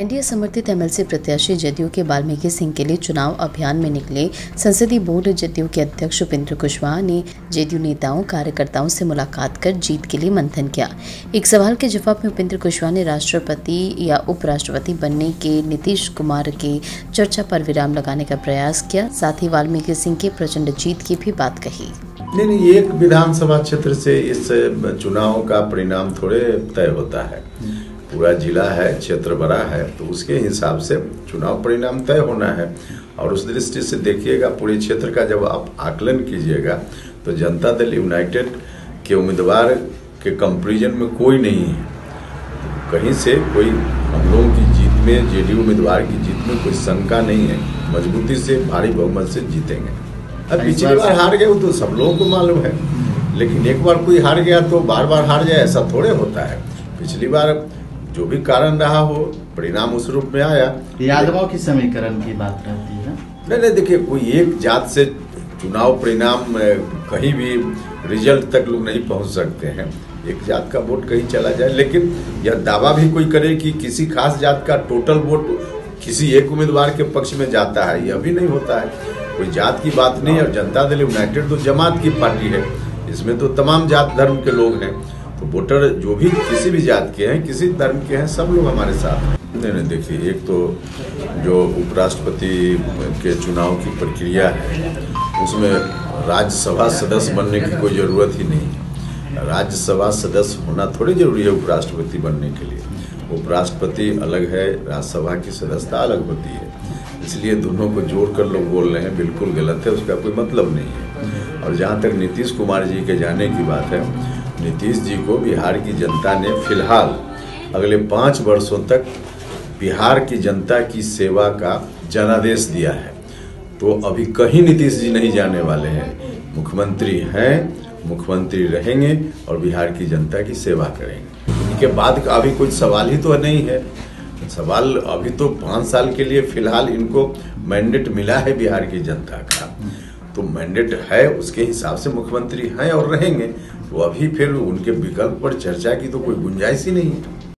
NDA समर्थित MLC प्रत्याशी जदयू के बाल्मीकि सिंह के लिए चुनाव अभियान में निकले संसदीय बोर्ड जदयू के अध्यक्ष उपेंद्र कुशवाहा ने जदयू नेताओं कार्यकर्ताओं से मुलाकात कर जीत के लिए मंथन किया। एक सवाल के जवाब में उपेंद्र कुशवाहा ने राष्ट्रपति या उपराष्ट्रपति बनने के नीतीश कुमार के चर्चा पर विराम लगाने का प्रयास किया। साथ ही बाल्मीकि सिंह के प्रचंड जीत की भी बात कही। नहीं, एक विधानसभा क्षेत्र से इस चुनाव का परिणाम थोड़े तय होता है। पूरा जिला है, क्षेत्र बड़ा है, तो उसके हिसाब से चुनाव परिणाम तय होना है। और उस दृष्टि से देखिएगा, पूरे क्षेत्र का जब आप आकलन कीजिएगा तो जनता दल यूनाइटेड के उम्मीदवार के कंपैरिजन में कोई नहीं है। तो कहीं से कोई हम लोगों की जीत में, जेडीयू उम्मीदवार की जीत में कोई शंका नहीं है। मजबूती से भारी बहुमत से जीतेंगे। अब पिछली बार हार गए तो सब लोगों को मालूम है, लेकिन एक बार कोई हार गया तो बार बार हार जाए ऐसा थोड़े होता है। पिछली बार जो भी कारण रहा हो, परिणाम उस रूप में आया। यादवों की समीकरण की बात रहती है। नहीं, देखिए, कोई एक जात से चुनाव परिणाम कहीं भी रिजल्ट तक लोग नहीं पहुंच सकते हैं। एक जात का वोट कहीं चला जाए, लेकिन यह दावा भी कोई करे कि किसी खास जात का टोटल वोट किसी एक उम्मीदवार के पक्ष में जाता है, यह भी नहीं होता है। कोई जात की बात नहीं। और जनता दल यूनाइटेड तो जमात की पार्टी है, इसमें तो तमाम जात धर्म के लोग हैं। तो वोटर जो भी किसी भी जात के हैं, किसी धर्म के हैं, सब लोग हमारे साथ हैं। नहीं, देखिए, एक तो जो उपराष्ट्रपति के चुनाव की प्रक्रिया है उसमें राज्यसभा सदस्य बनने की कोई ज़रूरत ही नहीं। राज्यसभा सदस्य होना थोड़ी जरूरी है उपराष्ट्रपति बनने के लिए। उपराष्ट्रपति अलग है, राज्यसभा की सदस्यता अलग होती है। इसलिए दोनों को जोड़ कर लोग बोल रहे हैं, बिल्कुल गलत है, उसका कोई मतलब नहीं है। और जहाँ तक नीतीश कुमार जी के जाने की बात है, नीतीश जी को बिहार की जनता ने फिलहाल अगले 5 वर्षों तक बिहार की जनता की सेवा का जनादेश दिया है। तो अभी कहीं नीतीश जी नहीं जाने वाले हैं। मुख्यमंत्री हैं, मुख्यमंत्री रहेंगे और बिहार की जनता की सेवा करेंगे। इनके बाद का अभी कुछ सवाल ही तो नहीं है। सवाल अभी तो 5 साल के लिए फिलहाल इनको मैंडेट मिला है बिहार की जनता का, तो मैंडेट है, उसके हिसाब से मुख्यमंत्री हैं और रहेंगे। तो अभी फिर उनके विकल्प पर चर्चा की तो कोई गुंजाइश ही नहीं है।